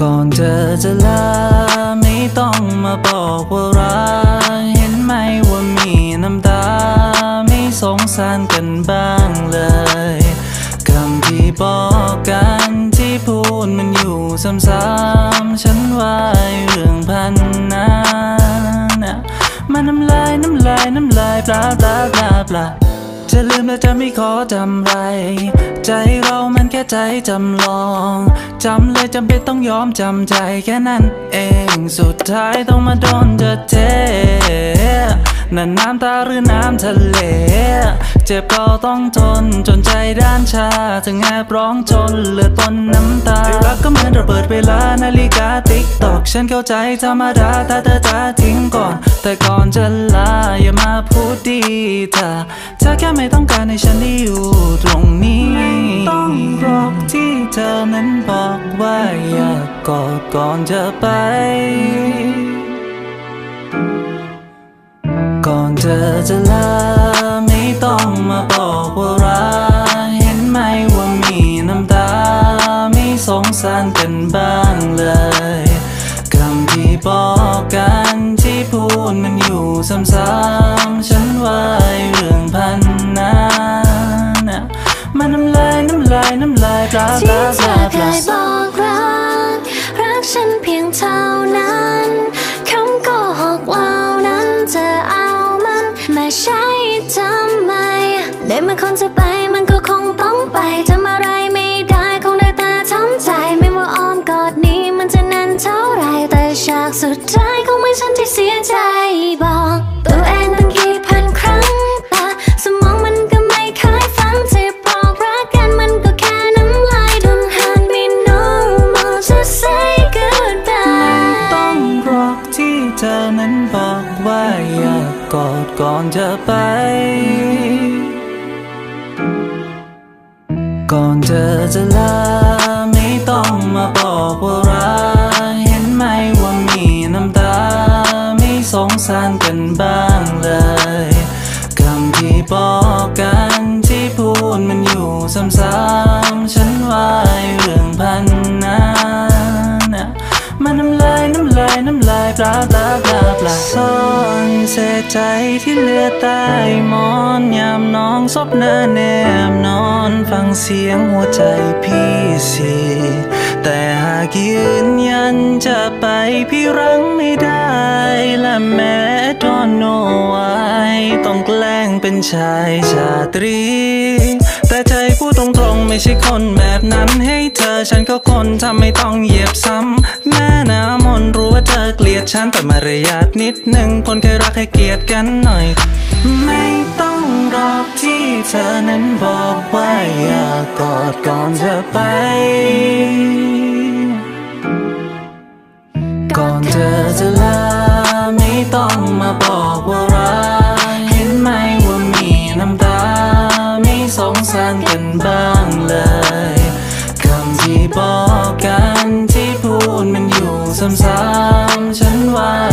ก่อนเธอจะลาไม่ต้องมาบอกว่ารักเห็นไหมว่ามีน้ำตาไม่สงสารกันบ้างเลยคำที่บอกกันที่พูดมันอยู่ซ้ำๆฉันว่าเรื่องพันนั้นมันน้ำลายน้ำลายน้ำลายปลาปลาปลาปลาจะลืมแล้วจะไม่ขอจำไรใจเรามันแค่ใจจำลองจำเลยจำเป็นต้องยอมจำใจแค่นั้นเองสุดท้ายต้องมาโดนเธอเทนั่นน้ำตาหรือน้ำทะเลเจ็บก็ต้องทนจนใจด้านชาถึงแอบร้องจนเหลือต้นน้ำตารักก็เหมือนระเบิดเวลานาฬิกาติ๊กตอกฉันเข้าใจธรรมดาแต่เธอจะทิ้งก่อนแต่ก่อนจะลาอย่ามาพูดดีเธอแค่ไม่ต้องการให้ฉันได้อยู่ตรงนี้ไม่ต้องรอกที่เธอนั้นบอกว่าอยากกอดก่อนจะไปก่อนเธอจะลาไม่ต้องมาบอกว่ารักเห็นไหมว่ามีน้ำตาไม่สงสารกันบ้างเลยคำที่บอกกันที่พูดมันอยู่ซ้ำๆฉันว่าเรื่องพันนั้นมันน้ำลายน้ำลายน้ำลายปลาปลาปลาปลาที่เธอเคยบอกรักฉันเพียงเท่านั้นคำก็หอกว่านั้นเธอเอามันมาใช้ทำไมได้มันคงจะไปมันก็คงต้องไปทำอะไรไม่ได้คงได้แต่ทำใจไม่ว่าอ้อมกอดนี้มันจะนานเท่าไรแต่ฉากสุดท้ายคงไม่ฉันที่เสียใจบอกตัวเองตั้งกี่พันครั้งแต่สมองมันก็ไม่เคยฟังที่บอกรักกันมันก็แค่น้ำลาย Don't hurt me no more just say goodbye ไม่ต้องรอที่เธอนั้นบอกว่าอยากกอดก่อนจะไปก่อนเธอจะลาไม่ต้องมาบอกว่ารักเห็นไหมว่ามีน้ำตาไม่สงสารกันบ้างเลยคำที่บอกกันที่พูดมันอยู่ซ้ำๆฉันว่าเรื่องพันนั้นมันน้ำลายน้ำลายน้ำลายปลาปลาปลาปลาซ่อนเศษใจที่เหลือใต้หมอนยามน้องซบหน้าแนมนอนฟังเสียงหัวใจพี่สิแต่หากยืนยันจะไปพี่รั้งไม่ได้และแม้ดอนโนไว้ต้องแกล้งเป็นชายชาตรีแต่ใจพูดตรงๆไม่ใช่คนแบบนั้นให้เธอฉันก็คนทำไม่ต้องเหยียบซ้ำแม่น้ำมนรู้ว่าเธอเกลียดฉันแต่มารยาทนิดหนึ่งคนเคยรักให้เกียรติกันหน่อยไม่ต้องรอที่เธอนั้นบอกว่าอย่ากอดก่อนจะไปก่อนเธอจะลาไม่ต้องมาบอกว่ารักเห็นไหมว่ามีน้ำตาไม่สงสารกันบ้างเลยคำที่บอกกันที่พูดมันอยู่ซ้ำๆฉันว่า